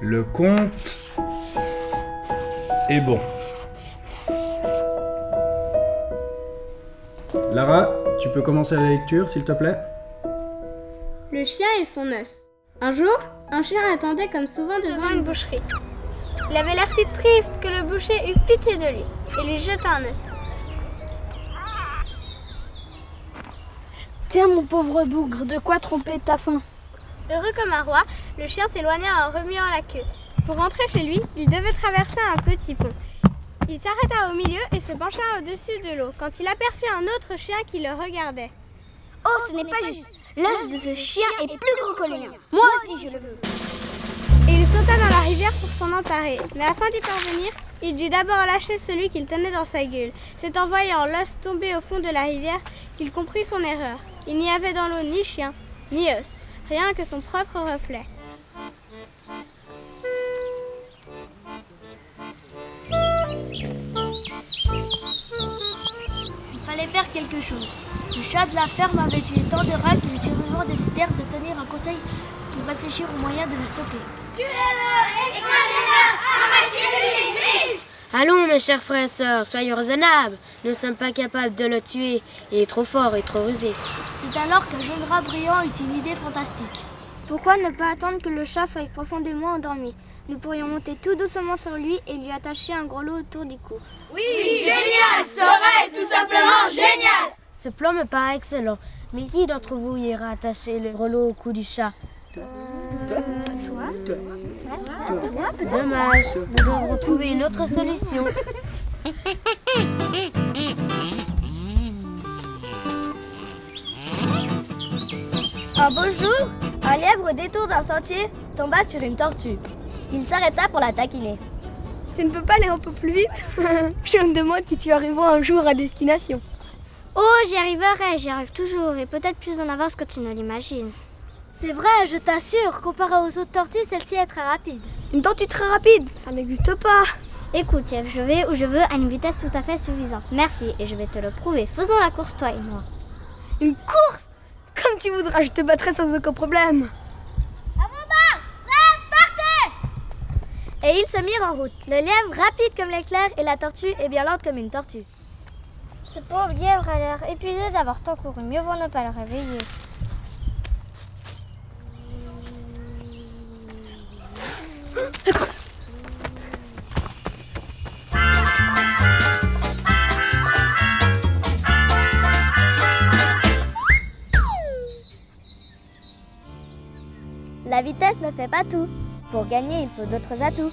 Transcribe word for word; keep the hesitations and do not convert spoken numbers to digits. Le compte est bon. Lara, tu peux commencer la lecture, s'il te plaît? Le chien et son os. Un jour, un chien attendait comme souvent devant une boucherie. Il avait l'air si triste que le boucher eut pitié de lui et lui jeta un os. Tiens, mon pauvre bougre, de quoi tromper ta faim? Heureux comme un roi, le chien s'éloigna en remuant la queue. Pour rentrer chez lui, il devait traverser un petit pont. Il s'arrêta au milieu et se pencha au-dessus de l'eau, quand il aperçut un autre chien qui le regardait. « Oh, ce n'est pas juste! L'os de ce chien est plus gros que le mien. Moi aussi, je le veux !» Et il sauta dans la rivière pour s'en emparer. Mais afin d'y parvenir, il dut d'abord lâcher celui qu'il tenait dans sa gueule. C'est en voyant l'os tomber au fond de la rivière qu'il comprit son erreur. Il n'y avait dans l'eau ni chien, ni os, rien que son propre reflet. Faire quelque chose. Le chat de la ferme avait tué tant de rats que les survivants décidèrent de tenir un conseil pour réfléchir aux moyens de le stopper. Tuez-le, écrasez-le, arrachez-lui les griffes! Allons, mes chers frères et sœurs, soyons raisonnables. Nous ne sommes pas capables de le tuer. Il est trop fort et trop rusé. C'est alors qu'un jeune rat brillant eut une idée fantastique. Pourquoi ne pas attendre que le chat soit profondément endormi? Nous pourrions monter tout doucement sur lui et lui attacher un grelot autour du cou. Oui, oui, génial! Ça aurait tout simplement génial! Ce plan me paraît excellent. Mais qui d'entre vous ira attacher le grelot au cou du chat? Toi, toi, toi, toi, toi, toi. Dommage, nous devrons trouver une autre solution. Un beau jour, un lièvre au détour d'un sentier tomba sur une tortue. Il s'arrêta pour la taquiner. « Tu ne peux pas aller un peu plus vite? Je me demande si tu arriveras un jour à destination. »« Oh, j'y arriverai, j'y arrive toujours, et peut-être plus en avance que tu ne l'imagines. »« C'est vrai, je t'assure, comparé aux autres tortues, celle-ci est très rapide. »« Une tortue très rapide? Ça n'existe pas. » »« Écoute, Yves, je vais où je veux à une vitesse tout à fait suffisante. Merci, et je vais te le prouver. Faisons la course, toi et moi. »« Une course? Comme tu voudras, je te battrai sans aucun problème. » Et ils se mirent en route. Le lièvre rapide comme l'éclair et la tortue est bien lente comme une tortue. Ce pauvre lièvre a l'air épuisé d'avoir tant couru. Mieux vaut ne pas le réveiller. La vitesse ne fait pas tout. Pour gagner, il faut d'autres atouts.